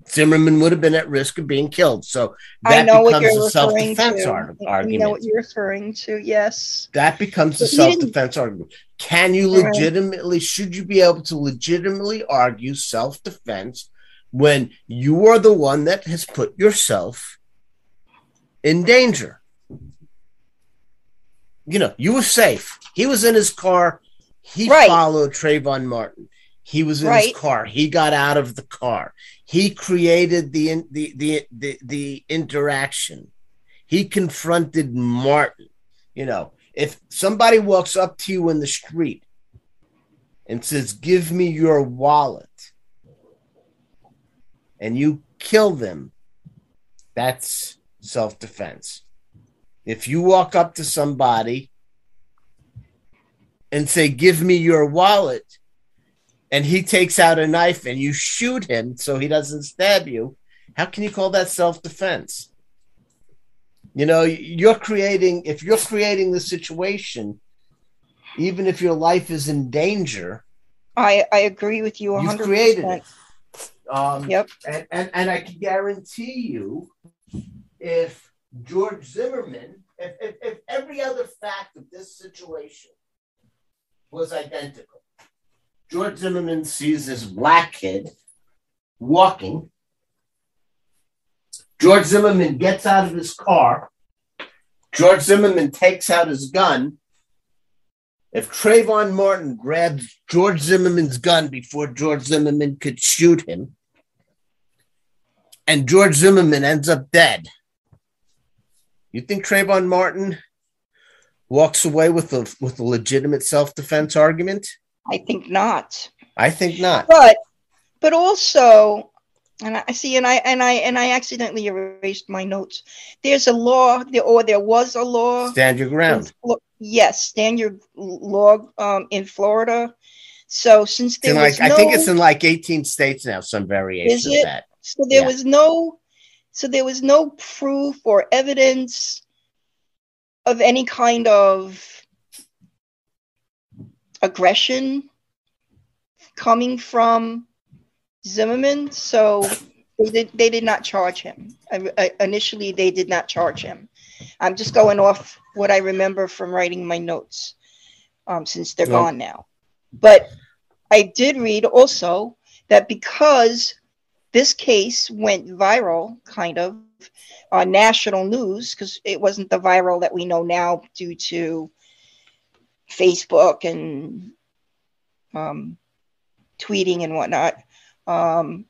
Zimmerman would have been at risk of being killed. So that I know becomes what you're a self-defense to. Ar- argument. You know what you're referring to, yes. That becomes but a self-defense didn't... argument. Can you legitimately? Right. Should you be able to legitimately argue self-defense when you are the one that has put yourself in danger? You know, you were safe. He was in his car. He right. followed Trayvon Martin. He was in right. his car. He got out of the car. He created the, the, the, the, the interaction. He confronted Martin. You know, if somebody walks up to you in the street and says, give me your wallet, and you kill them, that's self-defense. If you walk up to somebody and say, give me your wallet, and he takes out a knife and you shoot him so he doesn't stab you, How can you call that self-defense? You know, you're creating, if you're creating the situation, even if your life is in danger. I, I agree with you one hundred percent. You've created it. Um, yep. And, and, and I can guarantee you, if George Zimmerman, if, if, if every other fact of this situation was identical, George Zimmerman sees this black kid walking. George Zimmerman gets out of his car. George Zimmerman takes out his gun. If Trayvon Martin grabs George Zimmerman's gun before George Zimmerman could shoot him, and George Zimmerman ends up dead, you think Trayvon Martin walks away with a with a legitimate self-defense argument? I think not. I think not. But but also, and I see, and I and I and I accidentally erased my notes. There's a law, or there was a law. Stand your ground. Yes, stand your law um, in Florida. So since there was no, I think it's in like eighteen states now, some variation of that. So there was no, so there was no proof or evidence of any kind of aggression coming from Zimmerman. So they did, they did not charge him. I, I, initially, they did not charge him. I'm just going off what I remember from writing my notes, um, since they're well, gone now. But I did read also that because this case went viral, kind of, on national news, because it wasn't the viral that we know now due to Facebook and um, tweeting and whatnot. Um,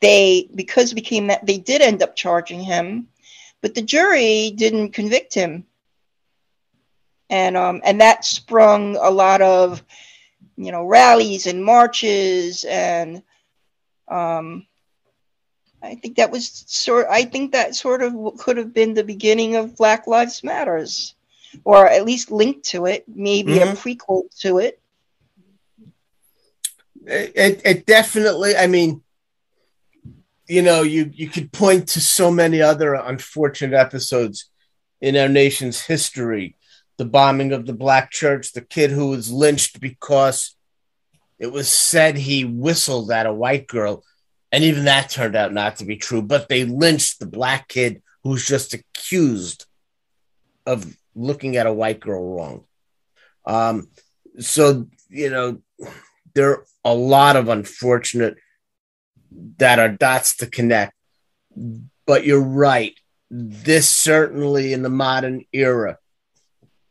they, because it became that, they did end up charging him. But the jury didn't convict him, and um, and that sprung a lot of, you know, rallies and marches, and um, I think that was sort. I think that sort of could have been the beginning of Black Lives Matters, or at least linked to it, maybe mm-hmm. a prequel to it. It, it. It definitely. I mean. You know, you, you could point to so many other unfortunate episodes in our nation's history. The bombing of the black church, the kid who was lynched because it was said he whistled at a white girl. And even that turned out not to be true. But they lynched the black kid who's just accused of looking at a white girl wrong. Um, so, you know, there are a lot of unfortunate that are dots to connect, but you're right. This certainly in the modern era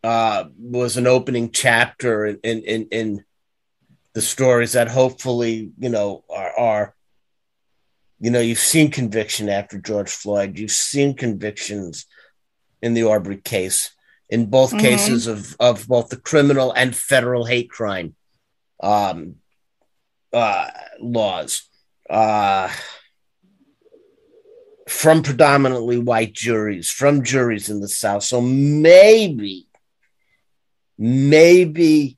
uh, was an opening chapter in, in, in the stories that hopefully, you know, are, are, you know, you've seen conviction after George Floyd, you've seen convictions in the Aubrey case, in both mm-hmm. cases of, of both the criminal and federal hate crime um, uh, laws. Uh, from predominantly white juries, from juries in the South. So maybe, maybe,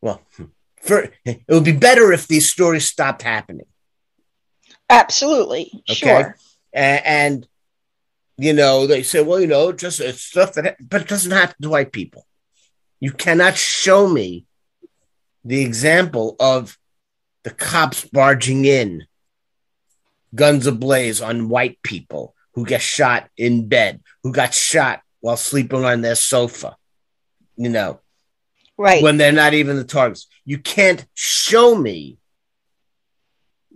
well, for, it would be better if these stories stopped happening. Absolutely. Okay? Sure. And, and, you know, they say, well, you know, just it's stuff that, but it doesn't happen to white people. You cannot show me the example of the cops barging in, guns ablaze on white people who get shot in bed, who got shot while sleeping on their sofa, you know, right? When they're not even the targets. You can't show me.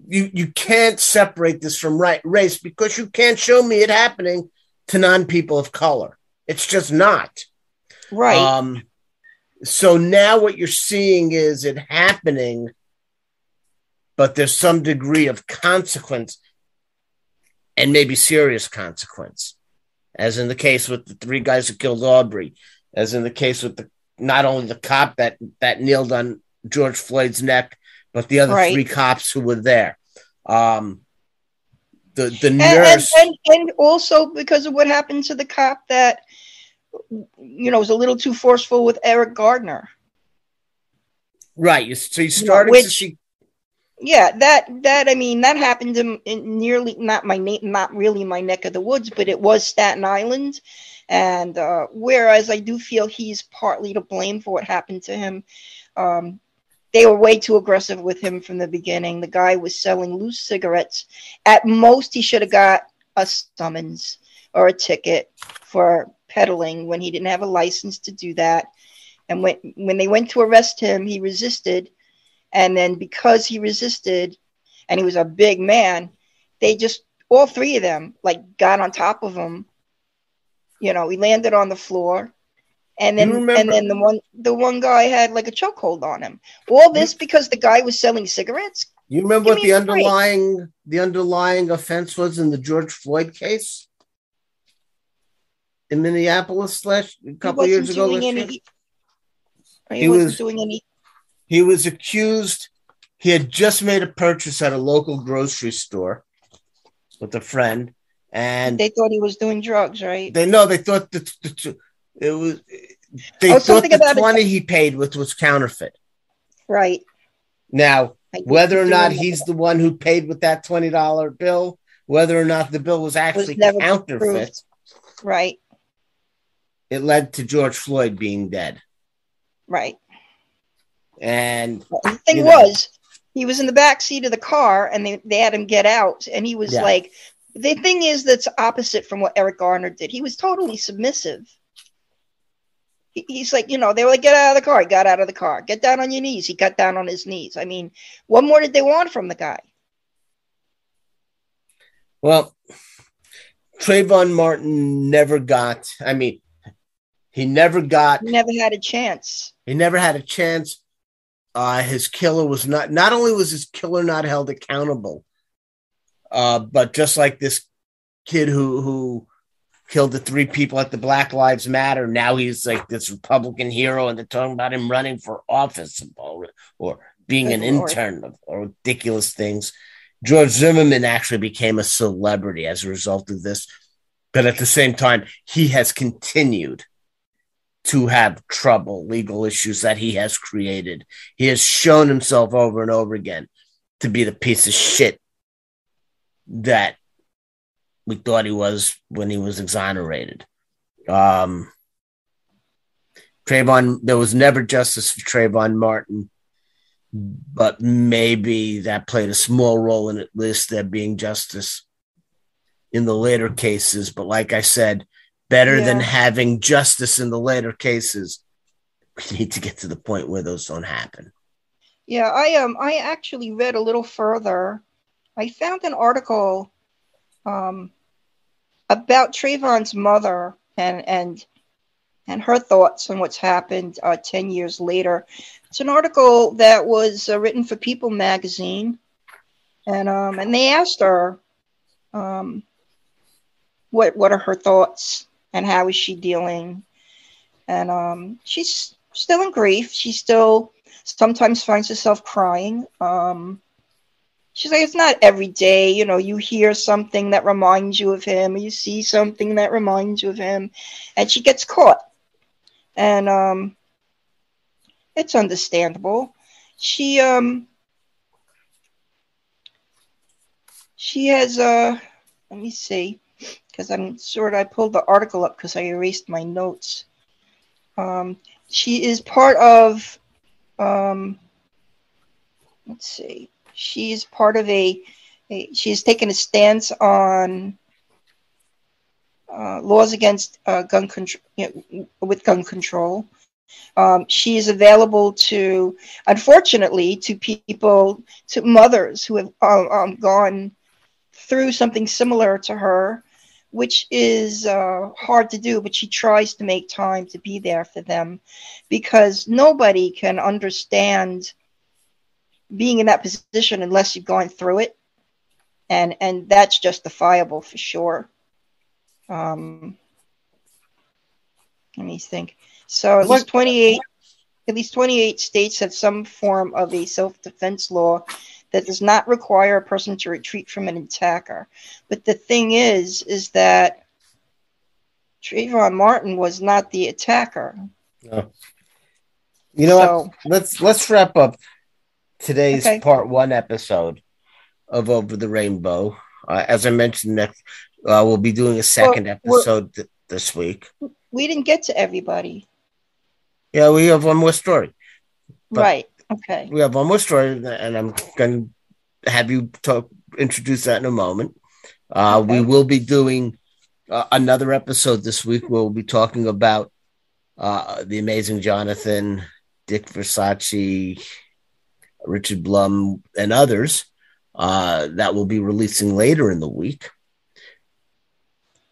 You you can't separate this from right, race because you can't show me it happening to non-people of color. It's just not. Right. Um, so now what you're seeing is it happening, but there's some degree of consequence and maybe serious consequence, as in the case with the three guys who killed Aubrey, as in the case with the, not only the cop that, that kneeled on George Floyd's neck, but the other right. three cops who were there. Um, the the nurse. And, and, and also because of what happened to the cop that, you know, was a little too forceful with Eric Garner. Right. So you started you know, which, to see. Yeah, that that I mean that happened in, in nearly not my na- not really my neck of the woods, but it was Staten Island, and uh, whereas I do feel he's partly to blame for what happened to him, um, they were way too aggressive with him from the beginning. The guy was selling loose cigarettes. At most, he should have got a summons or a ticket for peddling when he didn't have a license to do that. And when when they went to arrest him, he resisted. And then because he resisted and he was a big man, they just, all three of them, like got on top of him. You know, he landed on the floor. And then and then the one the one guy had like a chokehold on him. All this because the guy was selling cigarettes? You remember what the underlying the underlying offense was in the George Floyd case? In Minneapolis slash a couple of years ago. He wasn't doing any. He was accused. He had just made a purchase at a local grocery store with a friend, and they thought he was doing drugs, right? They no, they thought that the, it was. They oh, thought the money he paid with was counterfeit, right? Now, whether or not he's the one who paid with that twenty dollar bill, whether or not the bill was actually counterfeit, right? It led to George Floyd being dead, right? And well, the thing you know. was, he was in the back seat of the car, and they, they had him get out, and he was yeah. like, the thing is that's opposite from what Eric Garner did. He was totally submissive. He, he's like, you know, they were like, get out of the car. He got out of the car. Get down on your knees. He got down on his knees. I mean, what more did they want from the guy? Well, Trayvon Martin never got, I mean, he never got. He never had a chance. He never had a chance. Uh, his killer was not, not only was his killer not held accountable, uh, but just like this kid who, who killed the three people at the Black Lives Matter, now he's like this Republican hero, and they're talking about him running for office or, or being an intern or ridiculous things. George Zimmerman actually became a celebrity as a result of this, but at the same time, he has continued to have trouble, legal issues that he has created. He has shown himself over and over again to be the piece of shit that we thought he was when he was exonerated. Um, Trayvon, there was never justice for Trayvon Martin, but maybe that played a small role in at least there being justice in the later cases. But like I said, Better yeah. than having justice in the later cases, we need to get to the point where those don't happen. Yeah, I um, I actually read a little further. I found an article um, about Trayvon's mother and and and her thoughts on what's happened uh, ten years later. It's an article that was uh, written for People magazine, and um, and they asked her um, what what are her thoughts. And how is she dealing? And um, she's still in grief. She still sometimes finds herself crying. Um, she's like, it's not every day. You know, you hear something that reminds you of him. Or you see something that reminds you of him. And she gets caught. And um, it's understandable. She, um, she has, uh, let me see. Because I'm sort of, I pulled the article up because I erased my notes. Um, she is part of, um, let's see, she's part of a, a she's taken a stance on uh, laws against uh, gun control, you know, with gun control. Um, she is available to, unfortunately, to people, to mothers who have um, um, gone through something similar to her, which is uh, hard to do, but she tries to make time to be there for them because nobody can understand being in that position unless you've gone through it. And and that's justifiable for sure. Um, let me think. So at least twenty-eight, at least twenty-eight states have some form of a self-defense law that does not require a person to retreat from an attacker. But the thing is, is that Trayvon Martin was not the attacker. No. You know so, what? Let's let's wrap up. today's okay. part one episode of Over the Rainbow. Uh, as I mentioned, next uh, we'll be doing a second well, episode th- this week. We didn't get to everybody. Yeah, we have one more story. But right. Okay. We have one more story, and I'm going to have you talk, introduce that in a moment. Uh, okay. We will be doing uh, another episode this week where we'll be talking about uh, The Amazing Jonathan, Dick Versace, Richard Blum, and others. Uh, that will be releasing later in the week.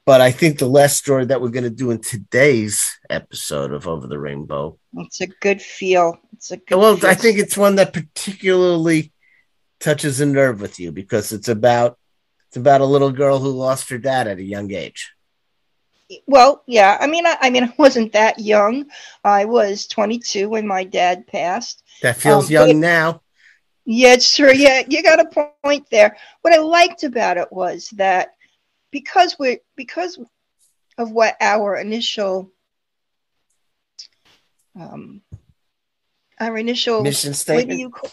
But I think the last story that we're going to do in today's episode of Over the Rainbow. It's a good feel. It's a good Well, feel. I think it's one that particularly touches a nerve with you because it's about it's about a little girl who lost her dad at a young age. Well, yeah. I mean, I, I mean, I wasn't that young. I was twenty-two when my dad passed. That feels um, young it- now. Yeah, it's true. Yeah, you got a point there. What I liked about it was that because we because of what our initial um our initial mission statement. What do you call,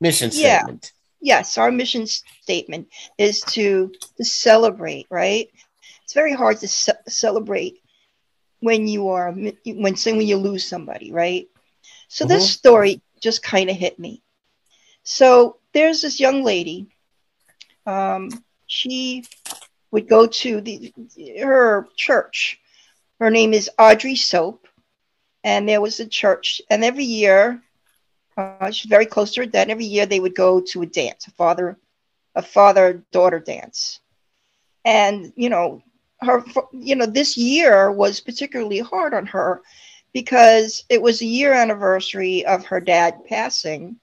mission yeah, statement. Yes, our mission statement is to, to celebrate. Right? It's very hard to ce- celebrate when you are when when you lose somebody. Right? So mm-hmm. this story just kind of hit me. So there's this young lady. Um, she would go to the her church. Her name is Audrey Soap, and there was a church. And every year, uh, she's very close to her dad. And every year they would go to a dance, a father, a father-daughter dance. And you know, her, you know, this year was particularly hard on her because it was a year anniversary of her dad passing.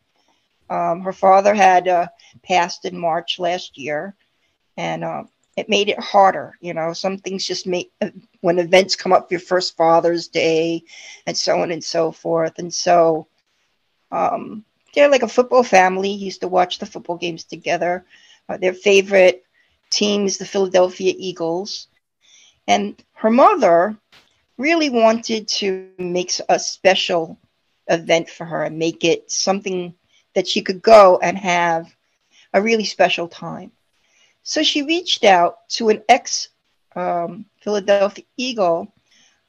Um, her father had uh, passed in March last year, and uh, it made it harder. You know, some things just make uh, when events come up, your first Father's Day, and so on and so forth. And so um, they're like a football family. Used to watch the football games together. Uh, their favorite team is the Philadelphia Eagles. And her mother really wanted to make a special event for her and make it something that she could go and have a really special time. So she reached out to an ex um, Philadelphia Eagle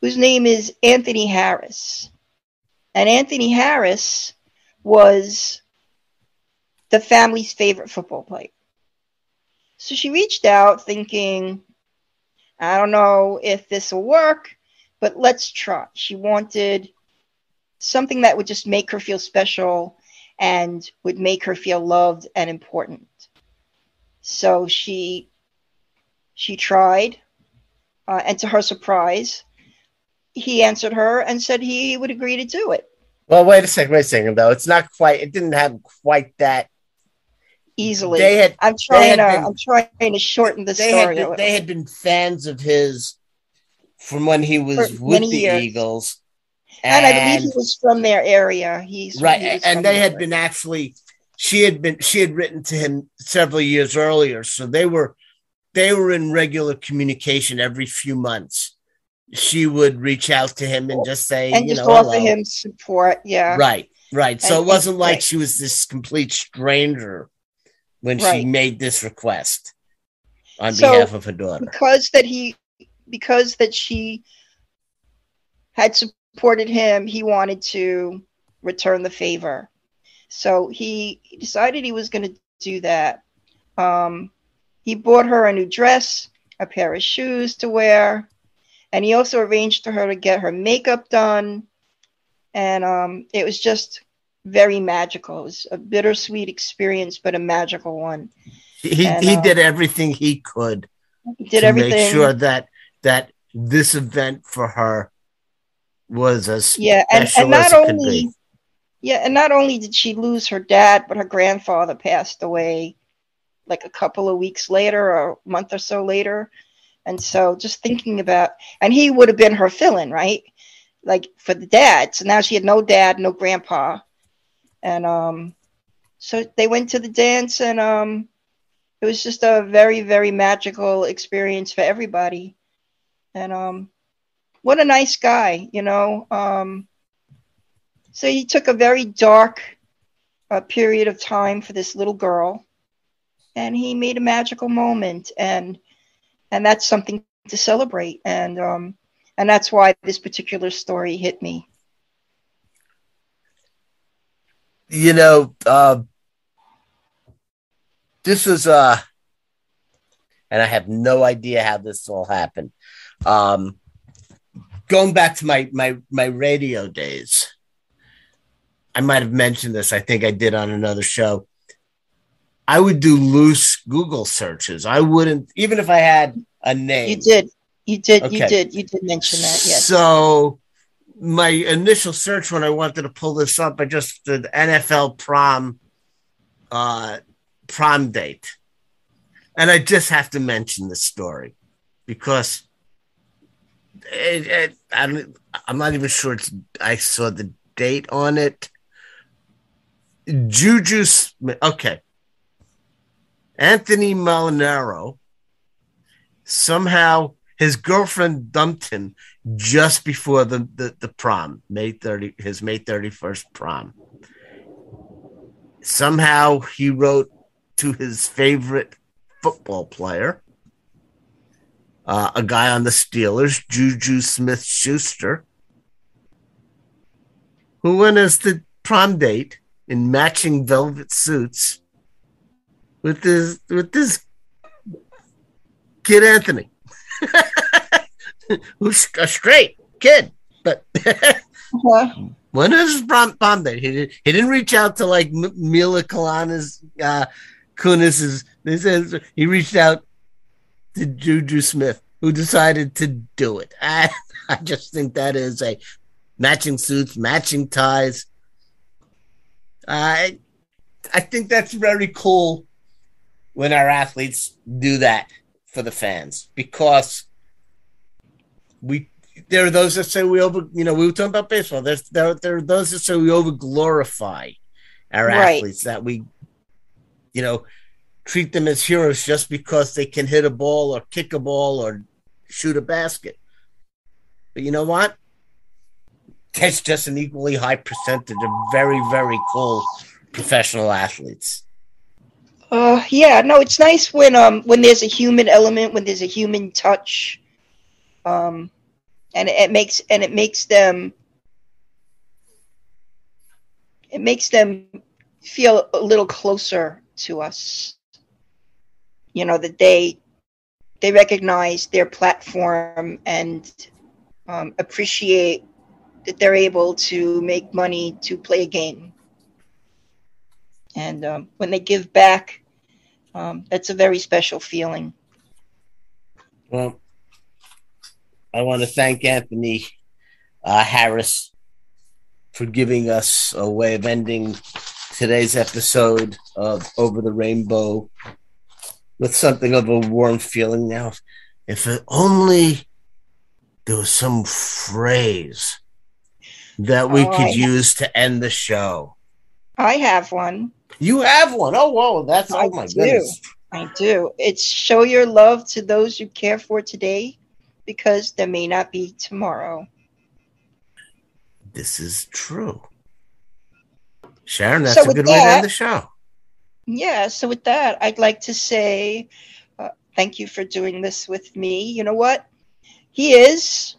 whose name is Anthony Harris. And Anthony Harris was the family's favorite football player. So she reached out thinking, I don't know if this will work, but let's try. She wanted something that would just make her feel special and would make her feel loved and important. So she she tried, uh, and to her surprise, he answered her and said he would agree to do it. Well, wait a second, wait a second, though. It's not quite, it didn't happen quite that easily. They had, I'm trying they had to, been, I'm trying to shorten the they story. Had been, they had been fans of his from when he was For with the years. Eagles. And, and I believe he was from their area. He's right, he and they had area. been actually. She had been. She had written to him several years earlier, so they were, they were in regular communication every few months. She would reach out to him and just say, and you just know, offer hello. him support. Yeah, right, right. So and it wasn't like right. she was this complete stranger when right. she made this request on so, behalf of her daughter, because that he, because that she had support. Supported him, he wanted to return the favor. So he decided he was going to do that. Um, he bought her a new dress, a pair of shoes to wear, and he also arranged for her to get her makeup done. And um, it was just very magical. It was a bittersweet experience, but a magical one. He, and, he uh, did everything he could he did to everything. make sure that, that this event for her was as yeah, and, and not only be. yeah, and not only did she lose her dad, but her grandfather passed away like a couple of weeks later, or a month or so later, and so just thinking about, and he would have been her fill-in, right? Like for the dad. So now she had no dad, no grandpa, and um, so they went to the dance, and um, it was just a very, very magical experience for everybody, and um. What a nice guy, you know. Um, so he took a very dark a period of time for this little girl, and he made a magical moment, and and that's something to celebrate, and um and that's why this particular story hit me. You know, uh, this is uh and I have no idea how this all happened. Um, going back to my my my radio days, I might have mentioned this. I think I did on another show. I would do loose Google searches. I wouldn't, even if I had a name. You did. You did. Okay. You did. You did mention that. Yes. So my initial search when I wanted to pull this up, I just did N F L prom, uh, prom date. And I just have to mention this story because it, it, I'm, I'm not even sure it's, I saw the date on it. Juju Smith. Okay. Anthony Molinaro, somehow his girlfriend dumped him just before the, the, the prom, May thirtieth, his May thirty-first prom. Somehow he wrote to his favorite football player, uh, a guy on the Steelers, Juju Smith-Schuster, who went as the prom date in matching velvet suits with this with this kid Anthony, who's a straight kid, but yeah. When is prom prom date? He didn't he didn't reach out to like Mila Kunis. Uh, Kunis's this is he reached out to Juju Smith, who decided to do it. I I just think that is a matching suits, matching ties. I I think that's very cool when our athletes do that for the fans, because we there are those that say we over, you know, we were talking about baseball. There's, there, there are those that say we over glorify our right. athletes, that we, you know, treat them as heroes just because they can hit a ball or kick a ball or shoot a basket. But you know what? That's just an equally high percentage of very, very cool professional athletes. Uh, yeah, no, it's nice when um when there's a human element, when there's a human touch, um, and it, it makes and it makes them it makes them feel a little closer to us. You know, that they they recognize their platform and um, appreciate that they're able to make money to play a game, and um, when they give back. Um, that's a very special feeling. Well, I want to thank Anthony uh, Harris for giving us a way of ending today's episode of Over the Rainbow with something of a warm feeling. Now, if only there was some phrase that we oh, could I use have. to end the show. I have one. You have one. Oh, whoa. That's, I oh my do. goodness. I do. It's show your love to those you care for today, because there may not be tomorrow. This is true. Sharon, that's so a good that, way to end the show. Yeah. So with that, I'd like to say uh, thank you for doing this with me. You know what? He is.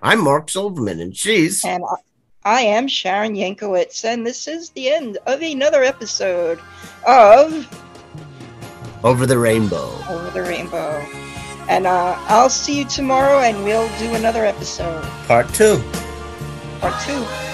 I'm Mark Silverman, and she's. And I- I am Sharon Yankiewicz, and this is the end of another episode of Over the Rainbow. Over the Rainbow. And uh, I'll see you tomorrow, and we'll do another episode. Part two. Part two.